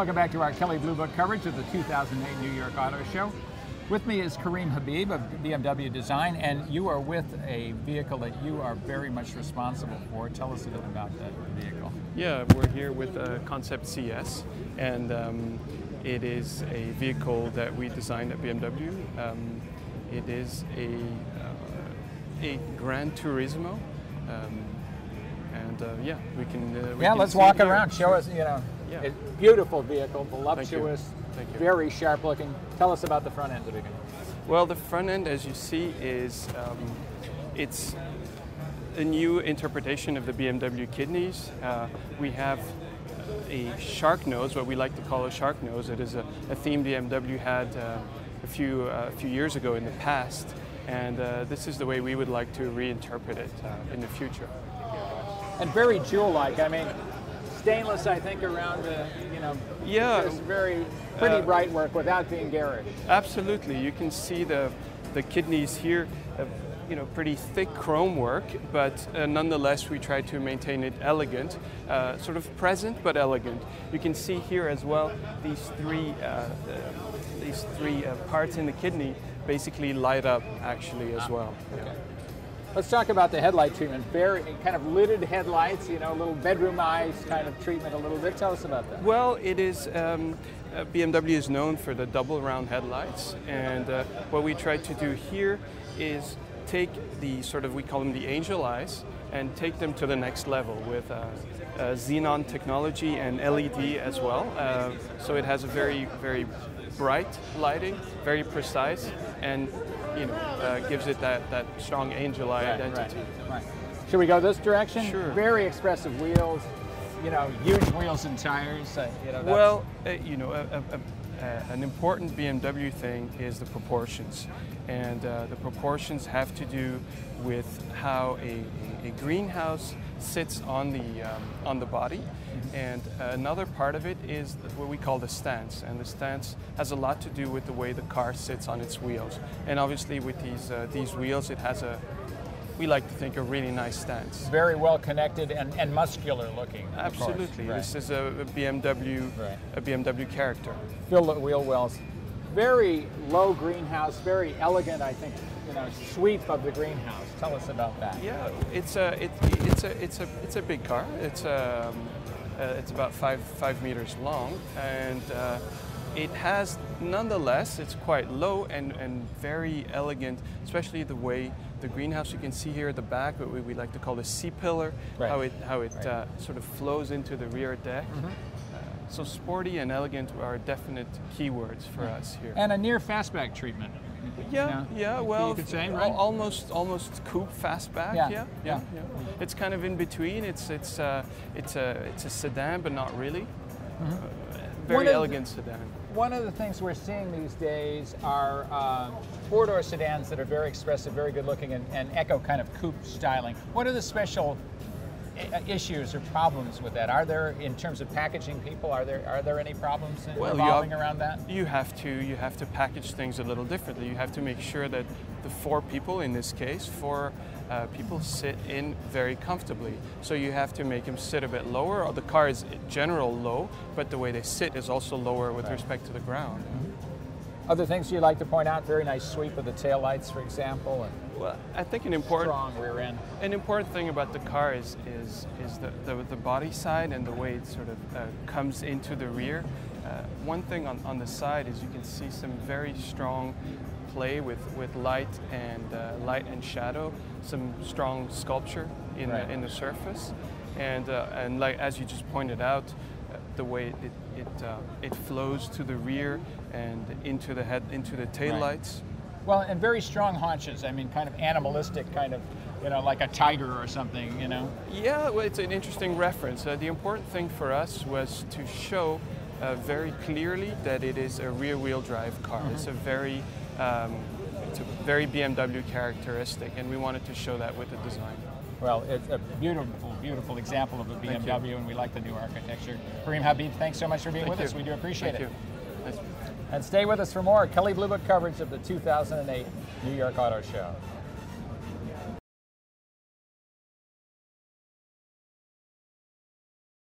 Welcome back to our Kelley Blue Book coverage of the 2008 New York Auto Show. With me is Karim Habib of BMW Design, and you are with a vehicle that you are very much responsible for. Tell us a bit about that vehicle. Yeah, we're here with Concept CS, and it is a vehicle that we designed at BMW. It is a Gran Turismo, and yeah, we can. Let's walk around. Show us, Yeah. It's a beautiful vehicle, voluptuous, Thank you. Very sharp looking. Tell us about the front end. Well, the front end, as you see, is it's a new interpretation of the BMW kidneys. We have a shark nose, what we like to call a shark nose. It is a theme BMW had a few years ago in the past, and this is the way we would like to reinterpret it in the future. And very jewel-like. I mean, stainless, I think, around the, just very pretty bright work without being garish. Absolutely. You can see the kidneys here, pretty thick chrome work, but nonetheless, we try to maintain it elegant, sort of present, but elegant. You can see here as well, these three parts in the kidney basically light up actually as well. Okay. Yeah. Let's talk about the headlight treatment. Very kind of lidded headlights, little bedroom eyes kind of treatment a little bit. Tell us about that. Well, it is, BMW is known for the double round headlights, and what we try to do here is take the sort of, we call them the angel eyes, and take them to the next level with xenon technology and LED as well. So it has a very, very bright lighting, very precise, and gives it that strong angel eye identity. Right. Should we go this direction? Sure. Very expressive wheels, huge wheels and tires. Well, an important BMW thing is the proportions, and the proportions have to do with how a greenhouse sits on the body, and another part of it is what we call the stance, and the stance has a lot to do with the way the car sits on its wheels, and obviously with these wheels, it has we like to think a really nice stance. Very well connected and muscular looking. Absolutely. Right. This is a BMW character. Fill the wheel wells. Very low greenhouse, very elegant, I think, sweep of the greenhouse. Tell us about that. Yeah, it's a big car. It's about 5 meters long, and it has, nonetheless, it's quite low and very elegant, especially the way the greenhouse, you can see here at the back, what we like to call the C-pillar, right. how it sort of flows into the rear deck. Mm-hmm. So sporty and elegant are definite keywords for us here. And a near fastback treatment. You could say, right? almost coupe fastback. Yeah. It's kind of in between. It's a sedan, but not really. Mm-hmm. Very elegant sedan. One of the things we're seeing these days are four-door sedans that are very expressive, very good-looking, and echo kind of coupe styling. What are the special issues or problems with that? Are there, in terms of packaging people, are there any problems revolving around that? You have to package things a little differently. You have to make sure that the four people, in this case, four people sit in very comfortably. So you have to make them sit a bit lower, or the car is in general low, but the way they sit is also lower with respect to the ground. Mm-hmm. Other things you'd like to point out? Very nice sweep of the taillights, for example. Well, I think an important thing about the car is the body side and the way it sort of comes into the rear. One thing on the side is you can see some very strong play with light and shadow, some strong sculpture in the surface, and like as you just pointed out, the way it flows to the rear and into the taillights. Right. Well, and very strong haunches. I mean, kind of animalistic, kind of, like a tiger or something, Yeah, well, it's an interesting reference. The important thing for us was to show very clearly that it is a rear-wheel drive car. Mm-hmm. It's a very BMW characteristic, and we wanted to show that with the design. Well, it's a beautiful, beautiful example of a BMW, and we like the new architecture. Karim Habib, thanks so much for being with us. We do appreciate it. Thank you. And stay with us for more Kelley Blue Book coverage of the 2008 New York Auto Show.